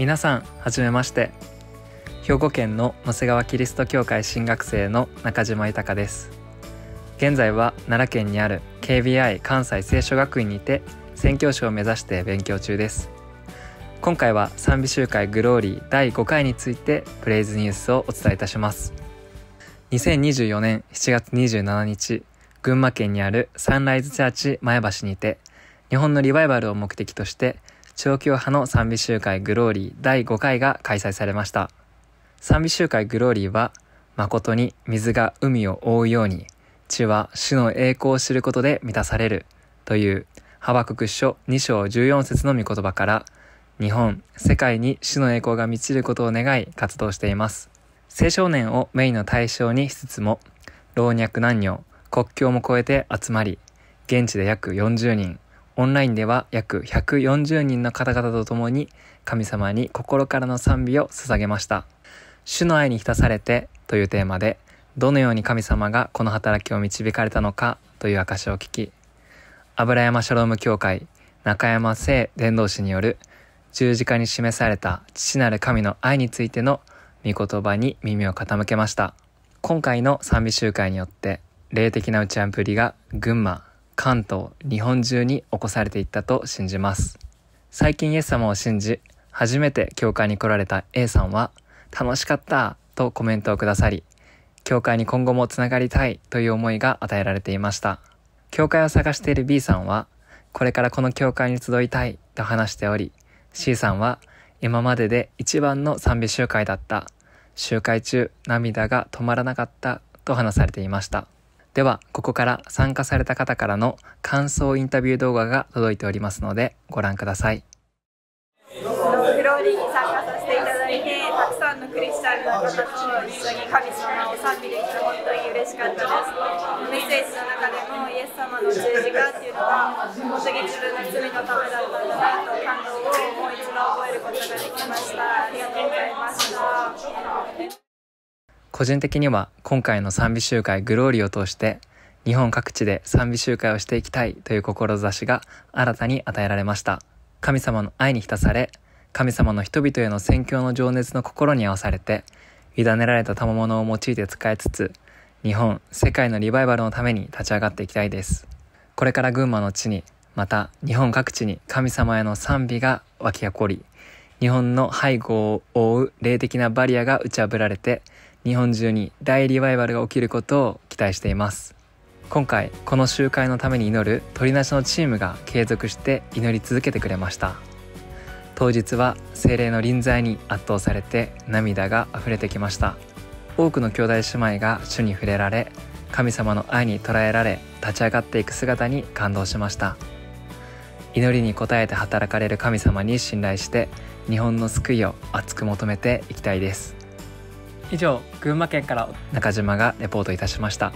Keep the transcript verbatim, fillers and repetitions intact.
皆さん、はじめまして。兵庫県の野瀬川キリスト教会神学生の中島豊です。現在は奈良県にある ケービーアイ 関西聖書学院にて宣教師を目指して勉強中です。今回は賛美集会グローリーだいごかいについてプレイズニュースをお伝えいたします。にせんにじゅうよねんしちがつにじゅうしちにち、群馬県にあるサンライズチャーチ前橋にて、日本のリバイバルを目的として超教派の賛美集会グローリーだいごかいが開催されました。賛美集会グローリーは、誠に水が海を覆うように地は主の栄光を知ることで満たされるというハバクク書にしょうじゅうよんせつの御言葉から、日本、世界に主の栄光が満ちることを願い活動しています。青少年をメインの対象にしつつも、老若男女、国境も越えて集まり、現地で約よんじゅうにん、オンラインでは約ひゃくよんじゅうにんの方々と共に、神様に心からの賛美を捧げました。主の愛に浸されてというテーマで、どのように神様がこの働きを導かれたのかという証を聞き、油山シャローム教会、中山聖伝道師による、十字架に示された父なる神の愛についての御言葉に耳を傾けました。今回の賛美集会によって霊的な打ち破りが群馬、関東、日本中に起こされていったと信じます。最近イエス様を信じ、初めて教会に来られた A さんは、楽しかったとコメントをくださり、教会に今後もつながりたいという思いが与えられていました。教会を探している ビー さんは、これからこの教会に集いたいと話しており、C さんは、今までで一番の賛美集会だった、集会中涙が止まらなかったと話されていました。では、ここから参加された方からの感想インタビュー動画が届いておりますので、ご覧ください。グローリーに参加させていただいて、たくさんのクリスチャンの方と一緒に神様を賛美できて本当に嬉しかったです。メッセージの中でもイエス様の十字架っていうのが本当に自分の罪のためだったんだなと、感動をもう一度覚えることができました。ありがとうございました。個人的には、今回の賛美集会グローリーを通して日本各地で賛美集会をしていきたいという志が新たに与えられました。神様の愛に浸され、神様の人々への宣教の情熱の心に合わされて、委ねられた賜物を用いて使いつつ、日本、世界のリバイバルのために立ち上がっていきたいです。これから群馬の地に、また日本各地に神様への賛美が湧き起こり、日本の背後を覆う霊的なバリアが打ち破られて、日本中に大リバイバルが起きることを期待しています。今回この集会のために祈る鳥なしのチームが継続して祈り続けてくれました。当日は聖霊の臨在に圧倒されて涙が溢れてきました。多くの兄弟姉妹が主に触れられ、神様の愛に捉えられ、立ち上がっていく姿に感動しました。祈りに応えて働かれる神様に信頼して、日本の救いを熱く求めていきたいです。以上、群馬県から中島がレポートいたしました。